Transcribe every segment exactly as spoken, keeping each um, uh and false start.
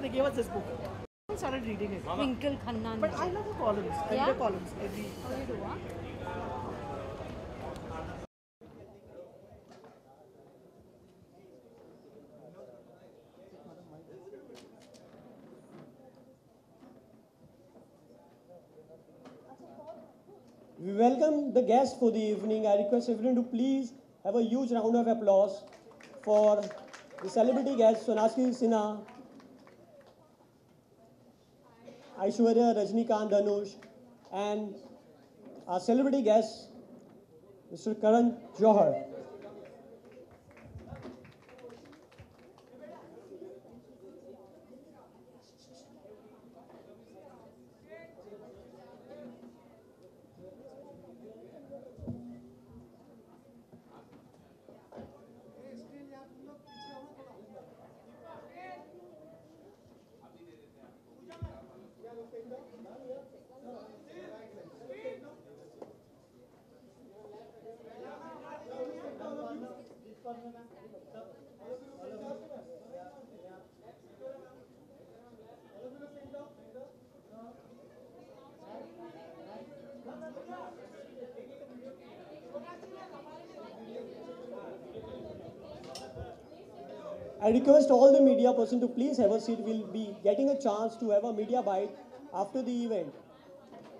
They gave us this book. I started reading it. Twinkle Khanna. But I love the columns. I yeah? read the columns. Every... How do you do what? We welcome the guests for the evening. I request everyone to please have a huge round of applause for the celebrity guest Sonakshi Sinha, Aishwarya Rajinikanth Dhanush, and our celebrity guest, Mister Karan Johar. I request all the media person to please have a seat. We'll be getting a chance to have a media bite after the event.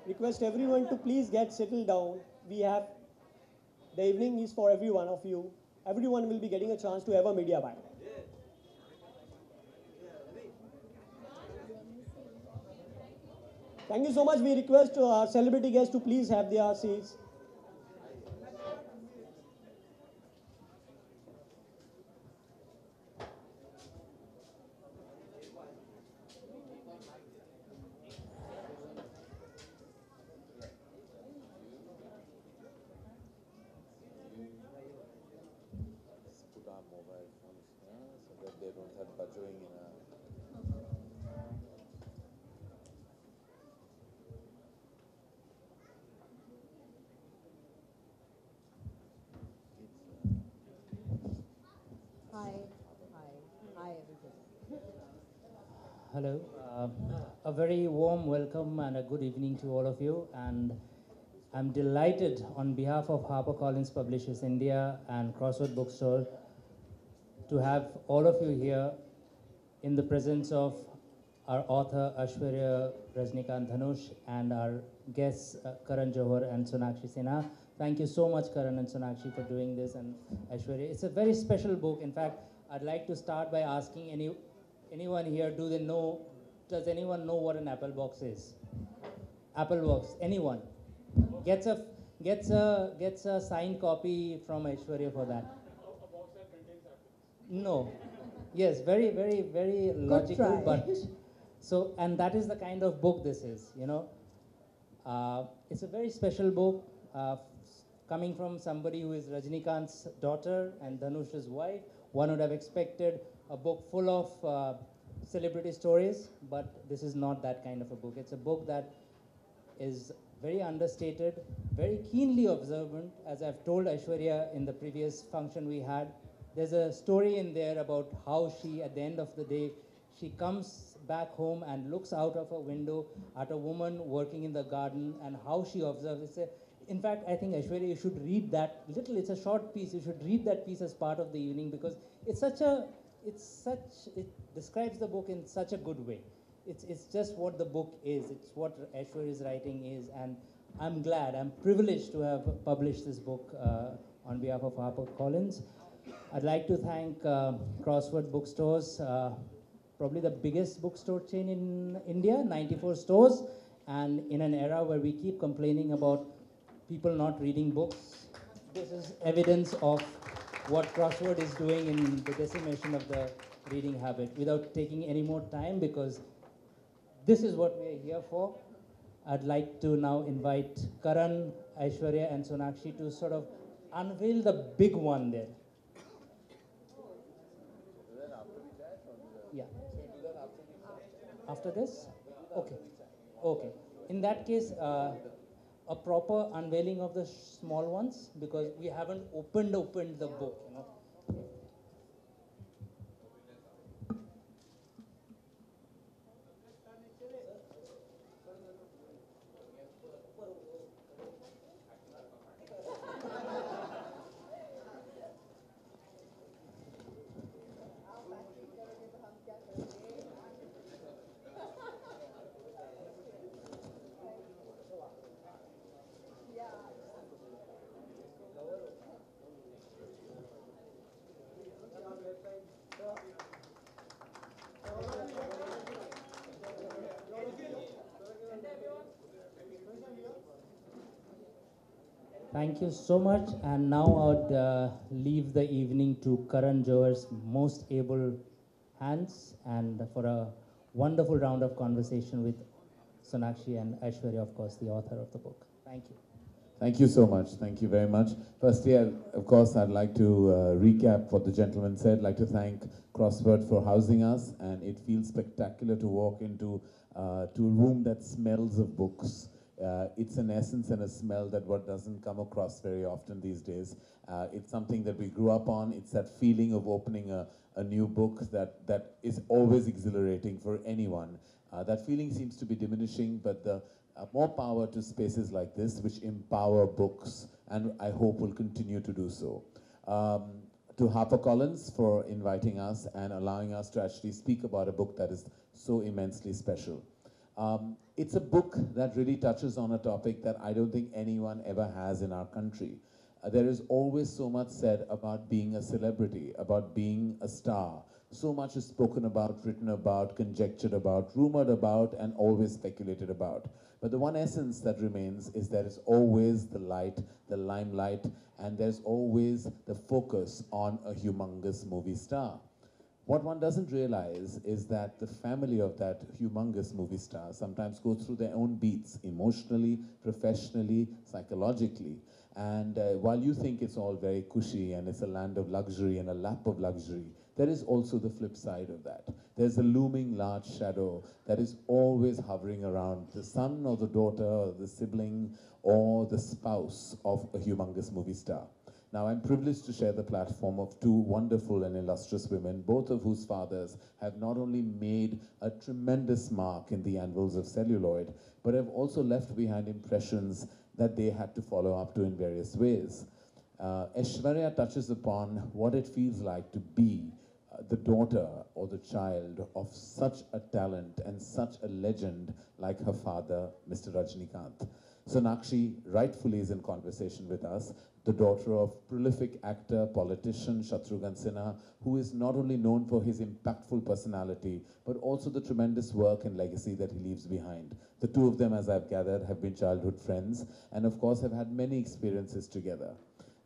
Request everyone to please get settled down. We have the evening is for every one of you. Everyone will be getting a chance to have a media bite. Thank you so much. We request our celebrity guests to please have their seats. Hello, um, a very warm welcome and a good evening to all of you, and I'm delighted on behalf of HarperCollins Publishers India and Crossword Bookstore to have all of you here in the presence of our author Aishwarya Rajinikanth Dhanush and our guests uh, Karan Johar and Sonakshi Sinha. Thank you so much, Karan and Sonakshi, for doing this, and Aishwarya. It's a very special book. In fact, I'd like to start by asking any Anyone here, do they know, does anyone know what an Apple box is? Apple box, anyone? Gets a, gets a, gets a signed copy from Aishwarya for that. A box that contains apples. No. Yes, very, very, very logical, but, so, and that is the kind of book this is, you know. Uh, it's a very special book, uh, coming from somebody who is Rajinikanth's daughter and Dhanush's wife. One would have expected a book full of uh, celebrity stories, but this is not that kind of a book. It's a book that is very understated, very keenly observant. As I've told Aishwarya in the previous function we had, there's a story in there about how she, at the end of the day, she comes back home and looks out of her window at a woman working in the garden and how she observes. It's a, in fact, I think, Aishwarya, you should read that little. It's a short piece. You should read that piece as part of the evening because it's such a It's such, it describes the book in such a good way. It's, it's just what the book is. It's what Aishwarya's writing is. And I'm glad, I'm privileged to have published this book uh, on behalf of HarperCollins. I'd like to thank uh, Crossword Bookstores, uh, probably the biggest bookstore chain in India, ninety-four stores. And in an era where we keep complaining about people not reading books. This is evidence of what Crossword is doing in the decimation of the reading habit. Without taking any more time, because this is what we're here for, I'd like to now invite Karan, Aishwarya and Sonakshi to sort of unveil the big one there. Yeah. After this? Okay. Okay. In that case, uh, a proper unveiling of the small ones, because we haven't opened opened the book, you know. Thank you so much, and now I'd uh, leave the evening to Karan Johar's most able hands and for a wonderful round of conversation with Sonakshi and Aishwarya, of course, the author of the book. Thank you. Thank you so much. Thank you very much. Firstly, I'll, of course, I'd like to uh, recap what the gentleman said. I'd like to thank Crossword for housing us, and it feels spectacular to walk into uh, to a room that smells of books. Uh, it's an essence and a smell that what doesn't come across very often these days. Uh, it's something that we grew up on. It's that feeling of opening a, a new book that, that is always exhilarating for anyone. Uh, that feeling seems to be diminishing, but the uh, more power to spaces like this, which empower books, and I hope will continue to do so. Um, to HarperCollins for inviting us and allowing us to actually speak about a book that is so immensely special. Um, it's a book that really touches on a topic that I don't think anyone ever has in our country. Uh, there is always so much said about being a celebrity, about being a star. So much is spoken about, written about, conjectured about, rumored about, and always speculated about. But the one essence that remains is there is always the light, the limelight, and there's always the focus on a humongous movie star. What one doesn't realize is that the family of that humongous movie star sometimes goes through their own beats, emotionally, professionally, psychologically. And uh, while you think it's all very cushy and it's a land of luxury and a lap of luxury, there is also the flip side of that. There's a looming large shadow that is always hovering around the son or the daughter or the sibling or the spouse of a humongous movie star. Now, I'm privileged to share the platform of two wonderful and illustrious women, both of whose fathers have not only made a tremendous mark in the anvils of celluloid, but have also left behind impressions that they had to follow up to in various ways. Uh, Aishwarya touches upon what it feels like to be uh, the daughter or the child of such a talent and such a legend like her father, Mister Rajinikanth. Sonakshi rightfully is in conversation with us, the daughter of prolific actor, politician Shatrughan Sinha, who is not only known for his impactful personality, but also the tremendous work and legacy that he leaves behind. The two of them, as I've gathered, have been childhood friends and, of course, have had many experiences together.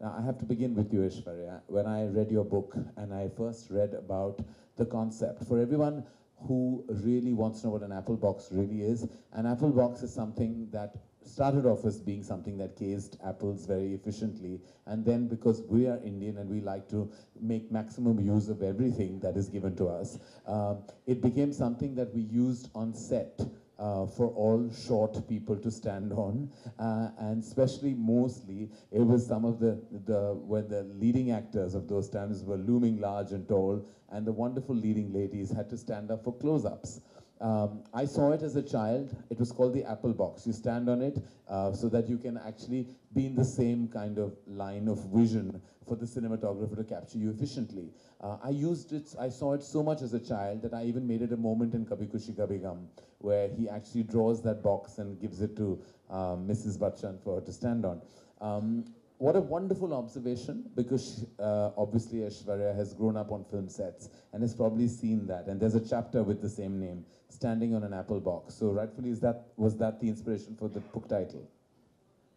Now, I have to begin with you, Aishwarya. When I read your book and I first read about the concept, for everyone who really wants to know what an apple box really is, an apple box is something that started off as being something that cased apples very efficiently, and then because we are Indian and we like to make maximum use of everything that is given to us, uh, it became something that we used on set uh, for all short people to stand on, uh, and especially mostly it was some of the, the when the leading actors of those times were looming large and tall, and the wonderful leading ladies had to stand up for close-ups. Um, I saw it as a child. It was called the apple box. You stand on it uh, so that you can actually be in the same kind of line of vision for the cinematographer to capture you efficiently. Uh, I used it, I saw it so much as a child that I even made it a moment in Kabhi Kushi Kabhi Gum, where he actually draws that box and gives it to uh, Missus Bachchan for her to stand on. Um, What a wonderful observation, because uh, obviously Aishwarya has grown up on film sets and has probably seen that. And there's a chapter with the same name, Standing on an Apple Box. So rightfully, is that, was that the inspiration for the book title?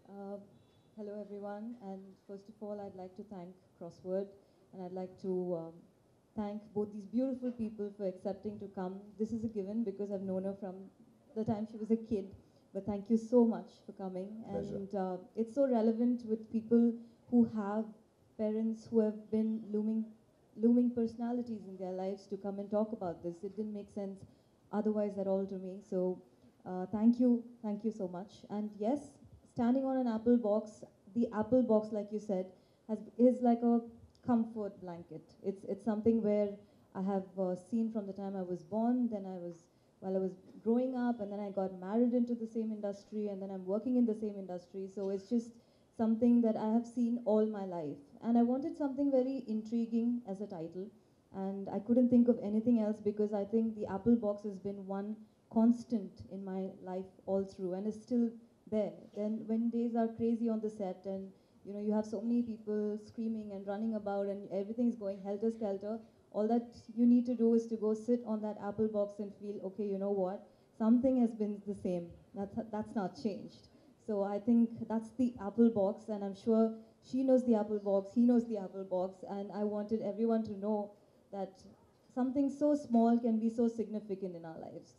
Uh, Hello everyone, and first of all I'd like to thank Crossword, and I'd like to um, thank both these beautiful people for accepting to come. This is a given because I've known her from the time she was a kid, but thank you so much for coming. Pleasure. And uh, it's so relevant with people who have parents who have been looming looming personalities in their lives to come and talk about this. It didn't make sense otherwise at all to me. So uh, thank you, thank you so much. And yes, standing on an apple box, the apple box, like you said, has, is like a comfort blanket. It's it's something where I have uh, seen from the time I was born, then I was, while I was growing up, and then I got married into the same industry, and then I'm working in the same industry. So it's just something that I have seen all my life. And I wanted something very intriguing as a title, and I couldn't think of anything else because I think the apple box has been one constant in my life all through, and is still there. Then when days are crazy on the set, and you know you have so many people screaming and running about, and everything's going helter-skelter, all that you need to do is to go sit on that apple box and feel, okay, you know what, something has been the same. That's, that's not changed. So I think that's the apple box, and I'm sure she knows the apple box, he knows the apple box, and I wanted everyone to know that something so small can be so significant in our lives.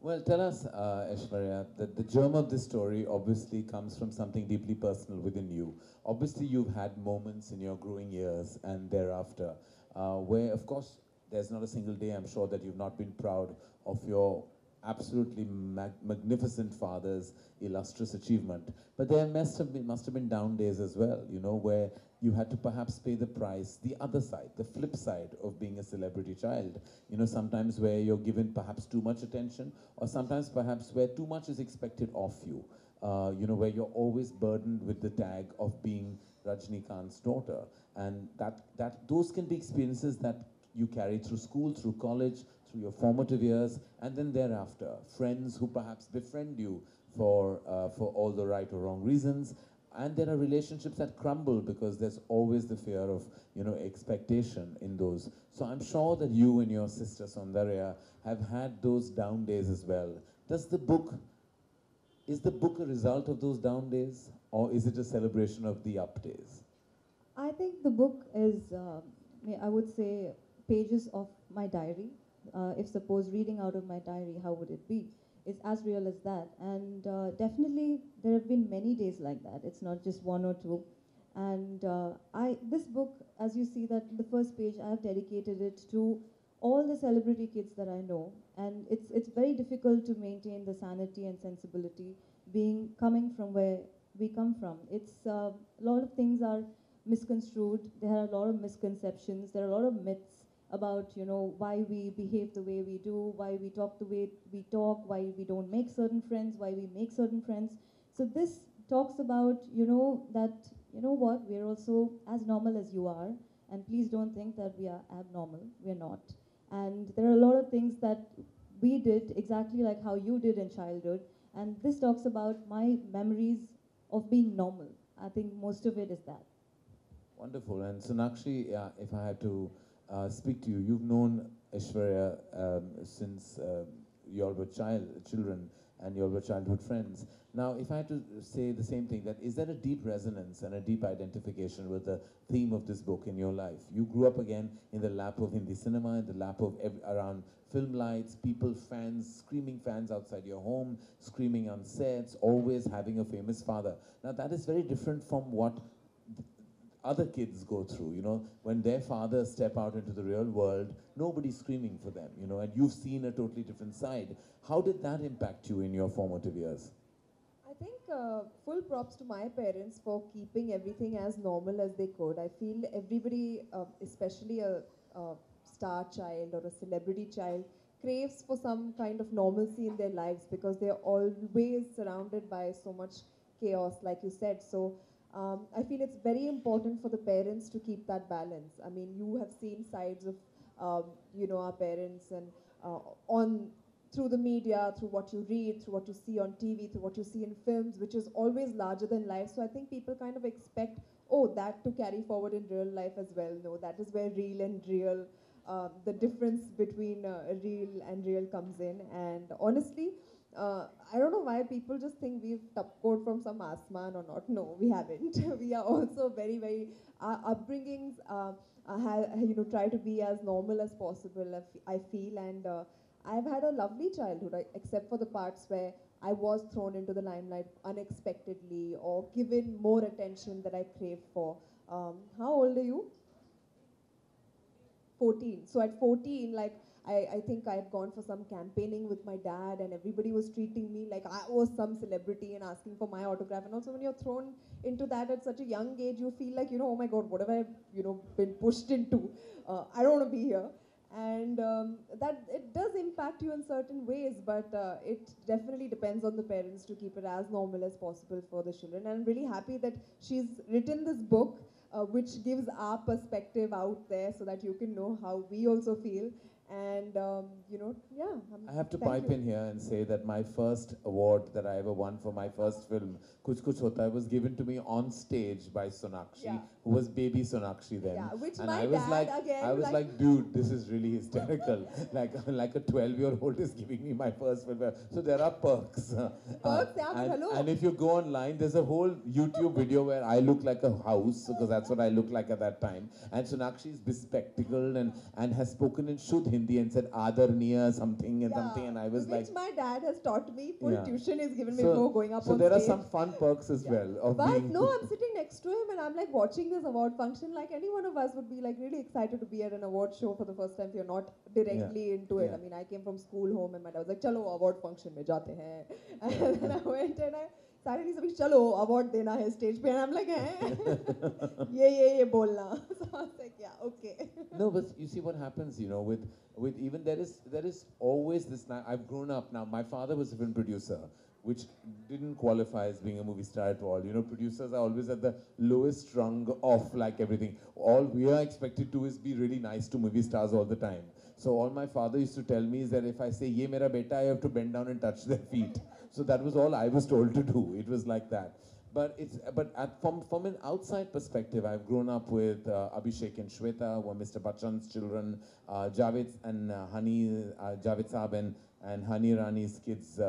Well, tell us, uh, Aishwarya, that the germ of this story obviously comes from something deeply personal within you. Obviously, you've had moments in your growing years and thereafter uh, where, of course, there's not a single day, I'm sure, that you've not been proud of your absolutely mag magnificent father's illustrious achievement. But there must have been must have been down days as well, you know, where you had to perhaps pay the price, the other side, the flip side of being a celebrity child. You know, sometimes where you're given perhaps too much attention, or sometimes perhaps where too much is expected of you. Uh, you know, where you're always burdened with the tag of being Rajinikanth's daughter, and that that those can be experiences that you carry through school, through college, through your formative years, and then thereafter, friends who perhaps befriend you for uh, for all the right or wrong reasons, and there are relationships that crumble because there's always the fear of you know expectation in those. So I'm sure that you and your sister Soundarya have had those down days as well. Does the book is the book a result of those down days, or is it a celebration of the up days? I think the book is, uh, I would say, pages of my diary. Uh, if suppose reading out of my diary, how would it be? It's as real as that. And uh, definitely there have been many days like that. It's not just one or two. And uh, I this book, as you see that the first page, I have dedicated it to all the celebrity kids that I know. And it's it's very difficult to maintain the sanity and sensibility being coming from where we come from. It's uh, a lot of things are misconstrued. There are a lot of misconceptions. There are a lot of myths about you know why we behave the way we do, why we talk the way we talk, why we don't make certain friends, why we make certain friends. So this talks about you know that you know what we're also as normal as you are, and please don't think that we are abnormal. We're not. And there are a lot of things that we did exactly like how you did in childhood. And this talks about my memories of being normal. I think most of it is that. Wonderful. And Sonakshi, uh, if I had to Uh, speak to you. You've known Aishwarya um, since uh, you all were child, children and you all were childhood friends. Now, if I had to say the same thing, that is there a deep resonance and a deep identification with the theme of this book in your life? You grew up again in the lap of Hindi cinema, in the lap of ev around film lights, people, fans, screaming fans outside your home, screaming on sets, always having a famous father. Now, that is very different from what other kids go through, you know, when their fathers step out into the real world, nobody's screaming for them, you know, and you've seen a totally different side. How did that impact you in your formative years? I think uh, full props to my parents for keeping everything as normal as they could. I feel everybody, uh, especially a, a star child or a celebrity child, craves for some kind of normalcy in their lives because they're always surrounded by so much chaos, like you said. So Um, I feel it's very important for the parents to keep that balance. I mean, you have seen sides of, um, you know, our parents, and uh, on through the media, through what you read, through what you see on T V, through what you see in films, which is always larger than life. So I think people kind of expect, oh, that to carry forward in real life as well. No, that is where real and real, uh, the difference between uh, real and real comes in. And honestly, Uh, I don't know why people just think we've topcoat from some Asman or not. No, we haven't. We are also very, very, our upbringings, uh, have, you know, try to be as normal as possible, I feel. And uh, I've had a lovely childhood, except for the parts where I was thrown into the limelight unexpectedly or given more attention that I crave for. Um, how old are you? fourteen. So at fourteen, like, I, I think I had gone for some campaigning with my dad, and everybody was treating me like I was some celebrity and asking for my autograph. And also when you're thrown into that at such a young age, you feel like, you know, oh my God, what have I, you know, been pushed into? Uh, I don't want to be here. And um, that it does impact you in certain ways, but uh, it definitely depends on the parents to keep it as normal as possible for the children. And I'm really happy that she's written this book, uh, which gives our perspective out there so that you can know how we also feel. And, um, you know, yeah. Um, I have to pipe you. in here and say that my first award that I ever won for my first film, Kuch Kuch Hota Hai, was given to me on stage by Sonakshi, yeah. who was baby Sonakshi then. Yeah, which and my I was dad like, again. I was like, like, dude, this is really hysterical. like, like a twelve-year-old is giving me my first film. So there are perks. Perks, yeah, and, hello. And if you go online, there's a whole YouTube video where I look like a house, because that's what I looked like at that time. And Sonakshi is bespectacled and, and has spoken in Shuddh Hindi and said Adarniya something and yeah, something, and I was which like... Which my dad has taught me, full yeah. tuition is given me so, before going up so on So there stage. Are some fun perks as yeah. well. Of but being no, I'm sitting next to him and I'm like watching this award function, like any one of us would be like really excited to be at an award show for the first time if you're not directly yeah. into it. Yeah. I mean, I came from school home and my dad was like, chalo award function mein jate hain. And yeah. then I went and I suddenly said, chalo award dena hai stage pe, and I'm like, eh? ye ye ye bolna. So I was like, yeah, okay. No, but you see what happens, you know, with With even there is there is always this. I've grown up now. My father was a film producer, which didn't qualify as being a movie star at all. You know, producers are always at the lowest rung of like everything. All we are expected to is be really nice to movie stars all the time. So all my father used to tell me is that if I say "Ye mera beta," I have to bend down and touch their feet. So that was all I was told to do. It was like that. But it's but at, from from an outside perspective, I've grown up with uh, Abhishek and Shweta, who are Mister Bachchan's children, uh, Javits and uh, Honey, uh, Javits Saab and, and Honey Rani's kids, uh,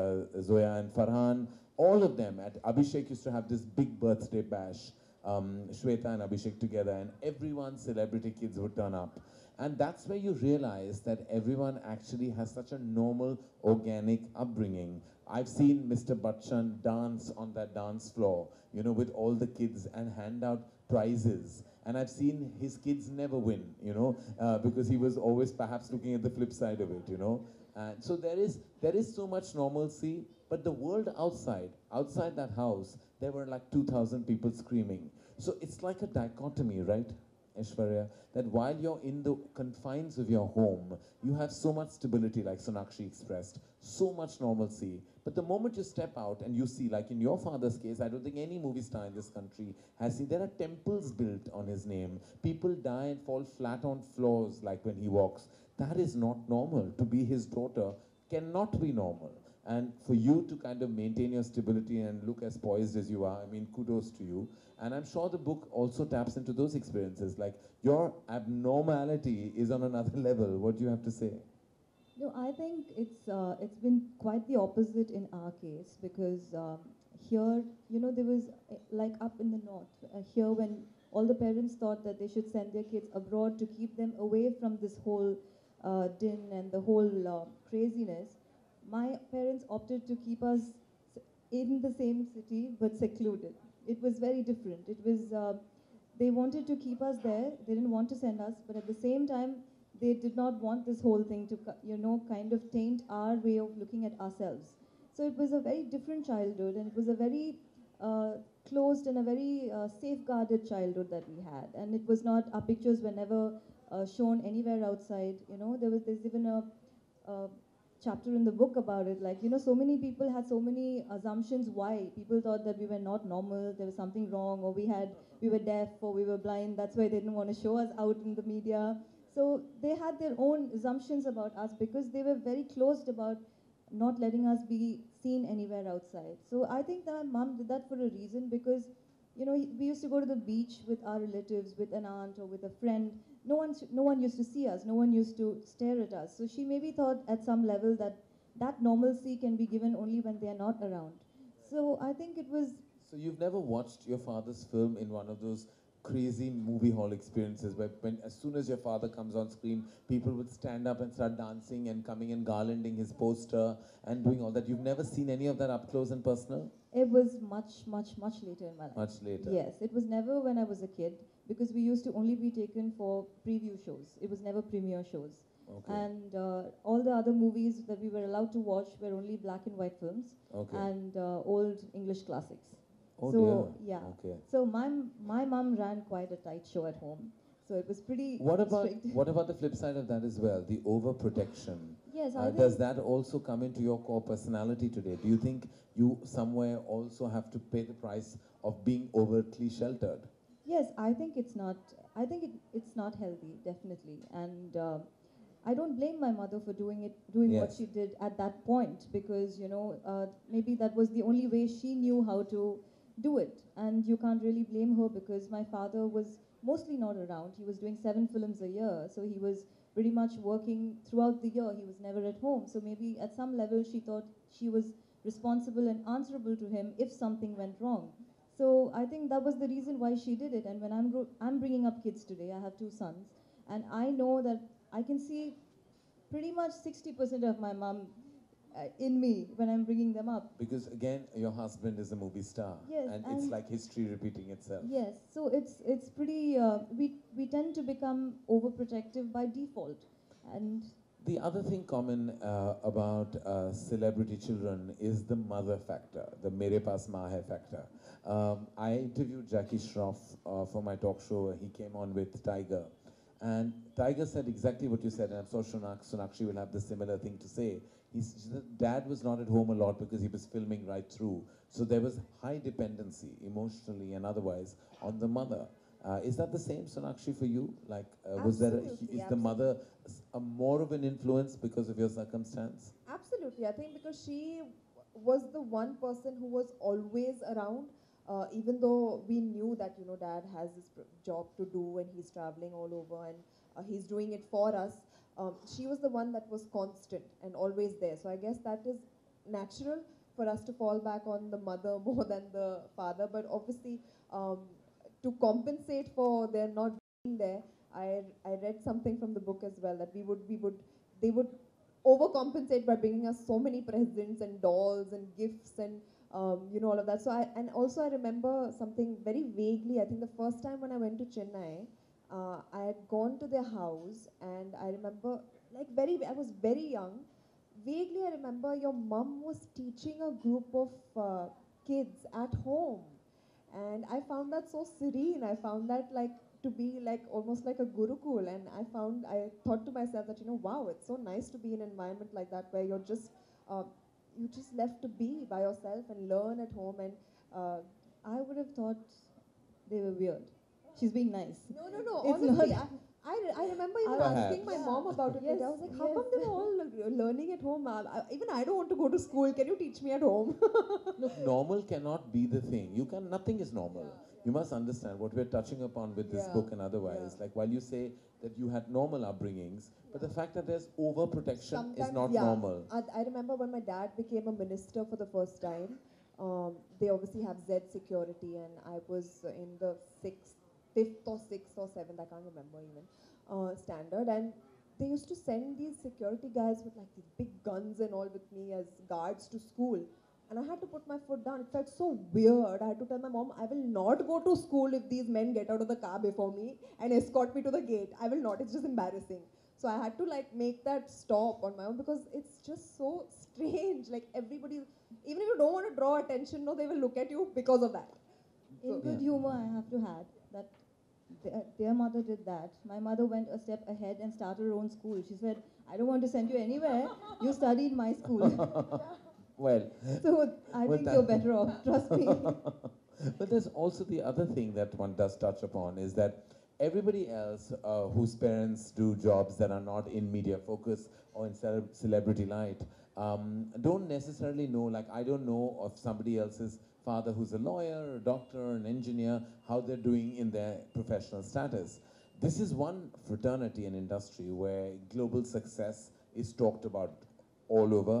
Zoya and Farhan. All of them. At Abhishek used to have this big birthday bash, um, Shweta and Abhishek together, and everyone's celebrity kids would turn up. And that's where you realize that everyone actually has such a normal, organic upbringing. I've seen Mister Bachchan dance on that dance floor, you know, with all the kids and hand out prizes. And I've seen his kids never win, you know, uh, because he was always perhaps looking at the flip side of it, you know. And so there is, there is so much normalcy, but the world outside, outside that house, there were like two thousand people screaming. So it's like a dichotomy, right, Aishwarya, that while you're in the confines of your home, you have so much stability, like Sonakshi expressed, so much normalcy. But the moment you step out and you see, like in your father's case, I don't think any movie star in this country has seen, there are temples built on his name. People die and fall flat on floors, like when he walks. That is not normal. To be his daughter cannot be normal. And for you to kind of maintain your stability and look as poised as you are, I mean, kudos to you. And I'm sure the book also taps into those experiences. Like, your abnormality is on another level. What do you have to say? No, I think it's, uh, it's been quite the opposite in our case, because um, here, you know, there was, uh, like up in the north, uh, here when all the parents thought that they should send their kids abroad to keep them away from this whole uh, din and the whole uh, craziness, my parents opted to keep us in the same city, but secluded. It was very different. It was, uh, they wanted to keep us there. They didn't want to send us, but at the same time, they did not want this whole thing to, you know, kind of taint our way of looking at ourselves. So it was a very different childhood, and it was a very uh, closed and a very uh, safeguarded childhood that we had. And it was not, our pictures were never uh, shown anywhere outside. You know, there was, there's even a, uh, chapter in the book about it, like, you know, so many people had so many assumptions why. People thought that we were not normal, there was something wrong, or we had, we were deaf, or we were blind, that's why they didn't want to show us out in the media. So they had their own assumptions about us because they were very closed about not letting us be seen anywhere outside. So I think that my mom did that for a reason because, you know, we used to go to the beach with our relatives, with an aunt or with a friend. No one, no one used to see us. No one used to stare at us. So she maybe thought at some level that that normalcy can be given only when they are not around. So I think it was... So you've never watched your father's film in one of those crazy movie hall experiences where when, as soon as your father comes on screen, people would stand up and start dancing and coming and garlanding his poster and doing all that. You've never seen any of that up close and personal? It was much, much, much later in my life. Much later. Yes. It was never when I was a kid because we used to only be taken for preview shows. It was never premiere shows. Okay. And uh, all the other movies that we were allowed to watch were only black and white films okay. and uh, old English classics. Oh so dear. yeah, okay. so my my mom ran quite a tight show at home, so it was pretty. What about strict. what about the flip side of that as well? The overprotection. Yes, uh, I does that also come into your core personality today? Do you think you somewhere also have to pay the price of being overtly sheltered? Yes, I think it's not. I think it, it's not healthy, definitely, and uh, I don't blame my mother for doing it, doing yes. what she did at that point, because you know uh, maybe that was the only way she knew how to do it, and you can't really blame her because my father was mostly not around. He was doing seven films a year, so he was pretty much working throughout the year. He was never at home, so maybe at some level she thought she was responsible and answerable to him if something went wrong. So I think that was the reason why she did it. And when I'm gro I'm bringing up kids today, I have two sons, and I know that I can see pretty much sixty percent of my mom Uh, in me when I'm bringing them up. Because again, your husband is a movie star. Yes, and, and it's like history repeating itself. Yes, so it's it's pretty, uh, we, we tend to become overprotective by default. And the other thing common uh, about uh, celebrity children is the mother factor, the mere paas maa hai factor. Um, I interviewed Jackie Shroff uh, for my talk show. He came on with Tiger. And Tiger said exactly what you said, and I'm sure Sonakshi will have the similar thing to say. He's, dad was not at home a lot because he was filming right through. So there was high dependency, emotionally and otherwise, on the mother. Uh, is that the same, Sonakshi, for you? Like, uh, was there a, is absolutely. the mother a more of an influence because of your circumstance? Absolutely. I think because she was the one person who was always around. Uh, even though we knew that, you know, dad has this job to do and he's traveling all over and uh, he's doing it for us, um, she was the one that was constant and always there. So I guess that is natural for us to fall back on the mother more than the father. But obviously, um, to compensate for their not being there, I, I read something from the book as well that we would, we would, they would overcompensate by bringing us so many presents and dolls and gifts and Um, you know, all of that. So I, and also I remember something very vaguely. I think the first time when I went to Chennai, uh, I had gone to their house, and I remember, like very, I was very young. Vaguely, I remember your mum was teaching a group of uh, kids at home, and I found that so serene. I found that like to be like almost like a gurukul, and I found, I thought to myself that, you know, wow, it's so nice to be in an environment like that where you're just. Uh, You just left to be by yourself and learn at home, and uh, I would have thought they were weird. She's being nice. No, no, no. It's honestly, I, I, I remember even I asking my yeah. mom about it. Yes, I was like, how yes. come they were all learning at home? I, even I don't want to go to school. Can you teach me at home? Look, normal cannot be the thing. You can. Nothing is normal. Yeah. You must understand what we're touching upon with this yeah. book and otherwise. Yeah. Like while you say that you had normal upbringings, yeah. but the fact that there's overprotection Sometimes, is not yeah. normal. I, I remember when my dad became a minister for the first time, um, they obviously have Z security, and I was in the sixth, fifth or sixth or seventh, I can't remember even, uh, standard. And they used to send these security guys with like these big guns and all with me as guards to school. And I had to put my foot down. It felt so weird. I had to tell my mom, I will not go to school if these men get out of the car before me and escort me to the gate. I will not. It's just embarrassing. So I had to like make that stop on my own because it's just so strange. Like everybody, even if you don't want to draw attention, no, they will look at you because of that. In so, good yeah. humor, I have to add that their, their mother did that. My mother went a step ahead and started her own school. She said, I don't want to send you anywhere. You study in my school. Well, so I well, think you're better off, trust me. But there's also the other thing that one does touch upon is that everybody else uh, whose parents do jobs that are not in media focus or in cele celebrity light um, don't necessarily know, like I don't know of somebody else's father who's a lawyer, or a doctor, or an engineer, how they're doing in their professional status. This is one fraternity and industry where global success is talked about all over.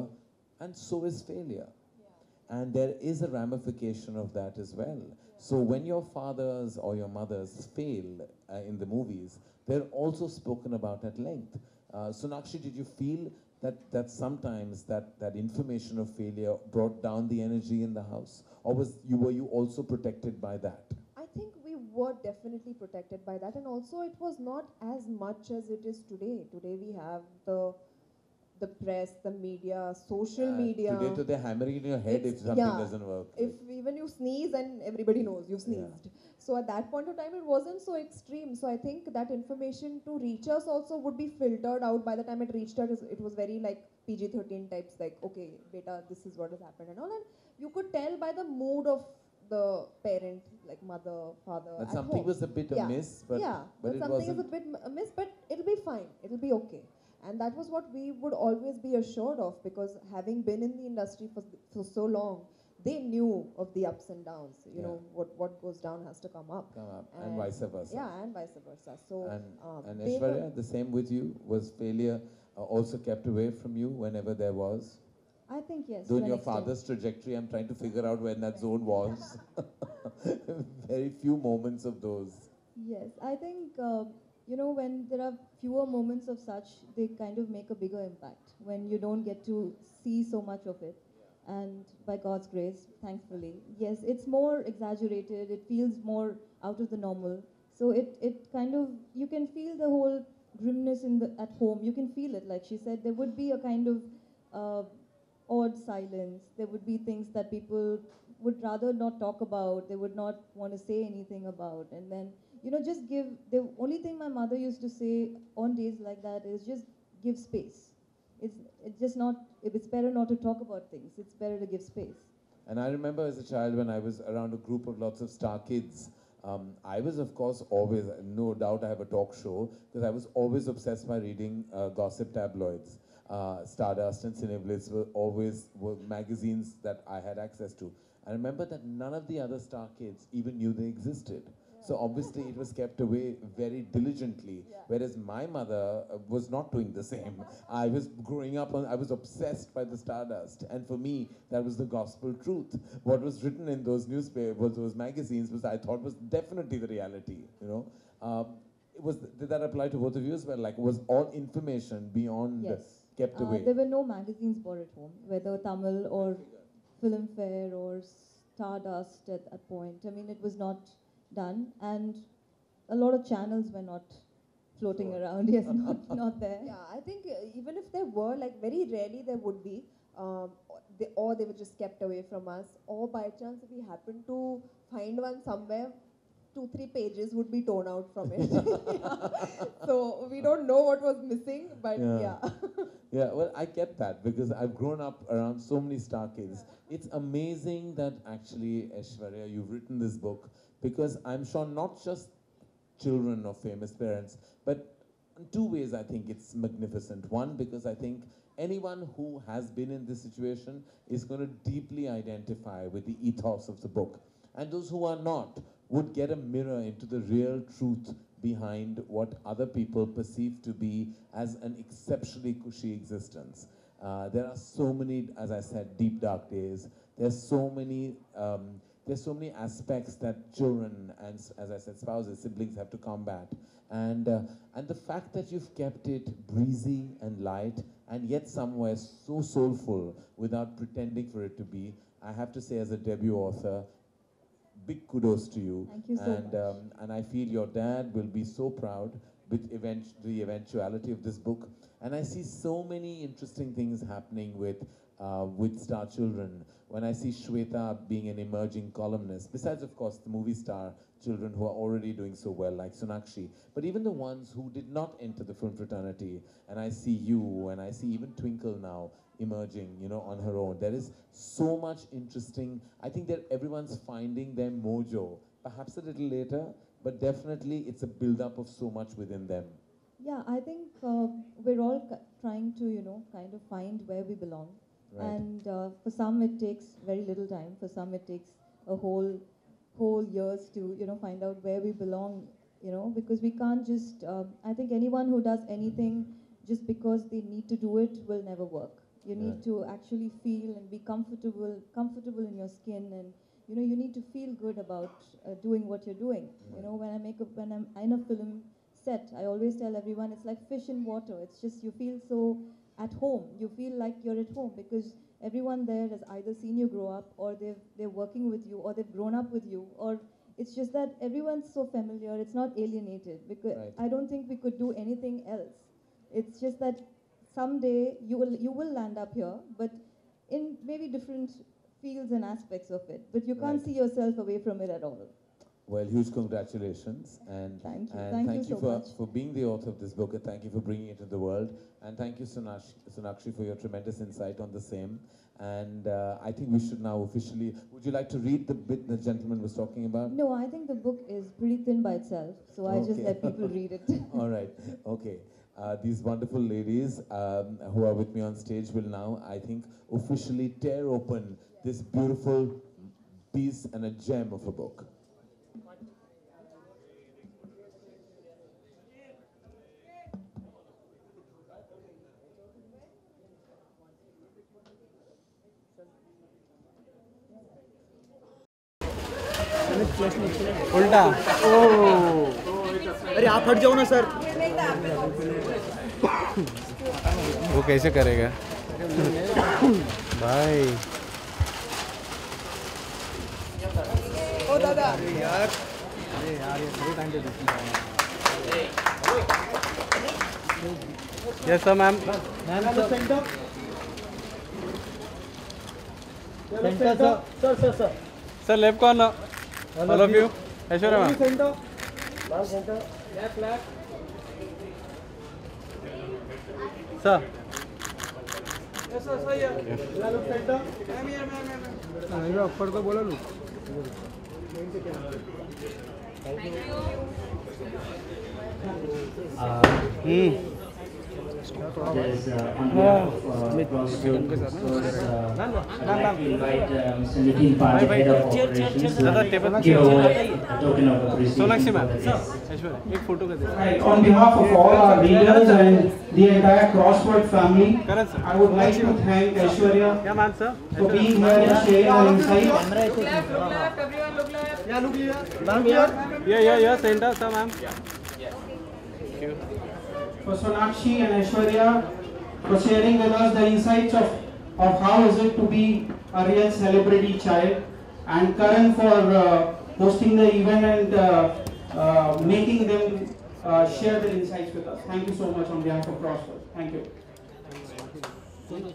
and so is failure. Yeah. And there is a ramification of that as well. Yeah. So when your fathers or your mothers fail uh, in the movies, they're also spoken about at length. Uh, Sonakshi, did you feel that, that sometimes that, that information of failure brought down the energy in the house? Or was you, were you also protected by that? I think we were definitely protected by that, and also it was not as much as it is today. Today we have the the press, the media, social uh, media. Today, today hammering in your head it's, if something yeah, doesn't work. If even you sneeze and everybody knows you've sneezed. Yeah. So at that point of time, it wasn't so extreme. So I think that information to reach us also would be filtered out. By the time it reached us, it was very like P G thirteen types, like, okay, beta, this is what has happened and all. And you could tell by the mood of the parent, like mother, father. But something home. was a bit yeah. amiss. But, yeah, but, but it something wasn't... is a bit amiss, but it'll be fine. It'll be okay. And that was what we would always be assured of, because having been in the industry for, for so long, they knew of the ups and downs. You yeah. know, what, what goes down has to come up. Come up, and, and vice versa. Yeah, and vice versa. So, and, um, and Aishwarya, the same with you? Was failure uh, also kept away from you whenever there was? I think yes. Though in your father's trajectory, I'm trying to figure out when that zone was. Very few moments of those. Yes, I think... Uh, You know, when there are fewer moments of such, they kind of make a bigger impact when you don't get to see so much of it. Yeah. And by God's grace, thankfully, yes, it's more exaggerated. It feels more out of the normal. So it, it kind of, you can feel the whole grimness in the, at home. You can feel it. Like she said, there would be a kind of uh, odd silence. There would be things that people would rather not talk about. They would not want to say anything about. And then... You know, just give, the only thing my mother used to say on days like that is just give space. It's, it's just not, it's better not to talk about things. It's better to give space. And I remember as a child when I was around a group of lots of star kids, um, I was of course always, no doubt I have a talk show, because I was always obsessed by reading uh, gossip tabloids. Uh, Stardust and Cineblitz were always were magazines that I had access to. I remember that none of the other star kids even knew they existed. So obviously it was kept away very diligently, yeah. whereas my mother was not doing the same. I was growing up, on, I was obsessed by the Stardust, and for me that was the gospel truth. What was written in those newspapers, those magazines, was I thought was definitely the reality. You know, um, it was did that apply to both of you as well? Like, was all information beyond yes. kept uh, away? There were no magazines bought at home, whether Tamil or Filmfare or Stardust at that point. I mean, it was not. Done, and a lot of channels were not floating sure. around. Yes, not not there. Yeah, I think even if there were, like very rarely there would be, um, they, or they were just kept away from us, or by chance if we happened to find one somewhere, two three pages would be torn out from it. yeah. So we don't know what was missing, but yeah. Yeah. Yeah, well, I kept that because I've grown up around so many star kids. Yeah. It's amazing that actually, Aishwarya, you've written this book because I'm sure not just children of famous parents, but in two ways I think it's magnificent. One, because I think anyone who has been in this situation is going to deeply identify with the ethos of the book. And those who are not would get a mirror into the real truth behind what other people perceive to be as an exceptionally cushy existence. Uh, there are so many, as I said, deep dark days. There's so many, um, there's so many aspects that children and, as I said, spouses, siblings have to combat. And uh, and the fact that you've kept it breezy and light, and yet somewhere so soulful without pretending for it to be, I have to say, as a debut author, big kudos to you. Thank you so and, much. Um, and I feel your dad will be so proud with event the eventuality of this book. And I see so many interesting things happening with uh, with star children. When I see Shweta being an emerging columnist, besides of course the movie star children who are already doing so well like Sonakshi, but even the ones who did not enter the film fraternity, and I see you, and I see even Twinkle now, emerging, you know, on her own. There is so much interesting, I think that everyone's finding their mojo, perhaps a little later, but definitely it's a build-up of so much within them. Yeah, I think uh, we're all trying to, you know, kind of find where we belong. Right. And uh, for some it takes very little time, for some it takes a whole, whole years to, you know, find out where we belong, you know, because we can't just, uh, I think anyone who does anything just because they need to do it will never work. You need yeah. to actually feel and be comfortable, comfortable in your skin, and you know you need to feel good about uh, doing what you're doing. Yeah. You know, when I make a, when I'm in a film set, I always tell everyone it's like fish in water. It's just you feel so at home. You feel like you're at home because everyone there has either seen you grow up, or they've they're working with you, or they've grown up with you, or it's just that everyone's so familiar. It's not alienated because right. I don't think we could do anything else. It's just that someday you will you will land up here, but in maybe different fields and aspects of it. But you can't right. see yourself away from it at all. Well, huge congratulations, and thank you, and thank, thank you, you so for much. for being the author of this book, and thank you for bringing it to the world, and thank you, Sonakshi, Sonakshi for your tremendous insight on the same. And uh, I think we should now officially. Would you like to read the bit the gentleman was talking about? No, I think the book is pretty thin by itself, so I okay. just let people read it. All right. Okay. Uh, these wonderful ladies um, who are with me on stage will now, I think, officially tear open this beautiful piece and a gem of a book. Ulta. Oh. अरे आप हट जाओ ना sir. वो कैसे करेगा? भाई. ओ दादा. अरे यार. अरे यार ये थोड़ी टाइम दे दो. Yes sir ma'am. Ma'am sir. Center sir sir sir. Sir left corner. All, All of you. Aishwarya ma'am. Center. Left center. Left left. Sir. Yes sir sir here. Left center. Ma'am here ma'am ma'am. हाँ ये ऊपर को बोलो लोग. Thank you. Hmm. There's uh, on behalf of uh, Crossword Bookstores, uh, I'd like to invite um, Mister Nitin Pandey, Head of Operations, to give away a token of appreciation for the guest. Right, on behalf of all our readers and the entire Crossword family, I would like to thank Aishwarya for being here and sharing her insights. Look left, look left, everyone look left. Yeah, look here. Ma'am here. Yeah, yeah, yeah, center, sir, ma'am. Thank you. For Sonakshi and Aishwarya for sharing with us the insights of, of how is it to be a real celebrity child, and Karan for uh, hosting the event and uh, uh, making them uh, share their insights with us. Thank you so much on behalf of Crossword. Thank you. Karan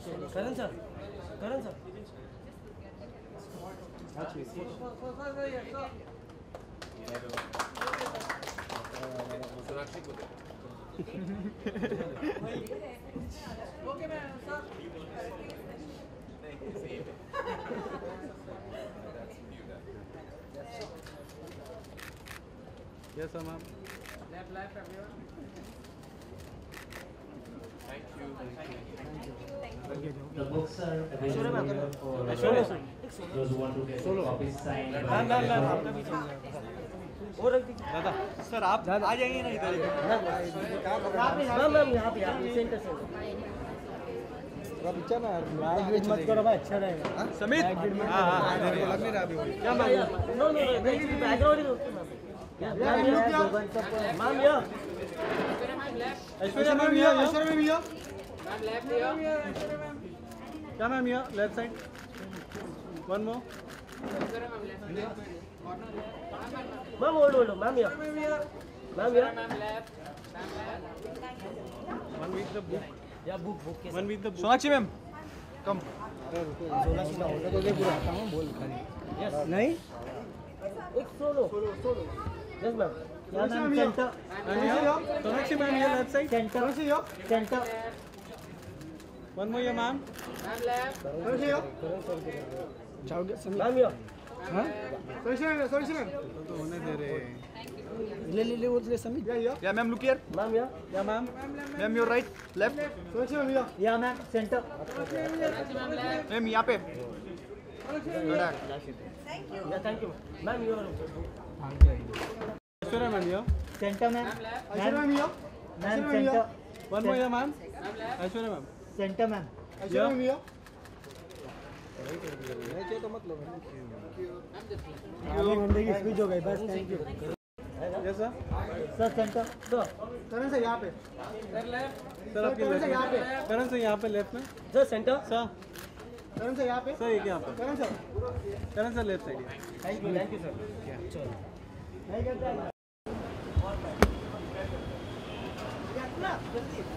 sir. Karan sir. Okay, ma'am, sir. Yes, sir, ma'am. Left, left, everyone. Thank you. Thank you. The books are available for those who want to get copies signed. और दादा sir आप आ जाएंगे ना इधर ना ma'am यहाँ पे यहाँ सेंटर से बच्चा ना लाइट मत करो भाई अच्छा रहेगा समित हाँ हाँ लग नहीं रहा अभी क्या ma'am no no background ma'am yeah Aishwarya ma'am yeah Aishwarya ma'am या मैम लेफ्ट या क्या ma'am yeah left side one more Ma'am, hold, hold, ma'am here. Ma'am here. Ma'am left. One with the book. Yeah, book, book. One with the book. Sonakshi ma'am. Come. Yes. Nahi? Ek solo. Solo. Yes ma'am. Center. Sonakshi ma'am here left side. Center. Center. One more here ma'am. Ma'am left. Sonakshi here. Ma'am here. हाँ solution solution तो होने दे रहे ले ले ले वो ले समीर या yeah ma'am look here ma'am yeah yeah ma'am ma'am your right left solution ma'am yeah yeah ma'am centre ma'am यहाँ पे thank you yeah thank you ma'am your centre ma'am yeah centre ma'am ma'am centre one more yeah ma'am centre ma'am Yeah. Yeah. Thank you. Yes sir. Sir center. Sir. Karan sir यहाँ पे. Sir left. Sir आपकी left. Karan sir यहाँ पे left में. Sir center. Sir. Karan sir यहाँ पे. Sir एक यहाँ पे. Karan sir. Karan sir left side. Thank you. Thank you sir. चलो.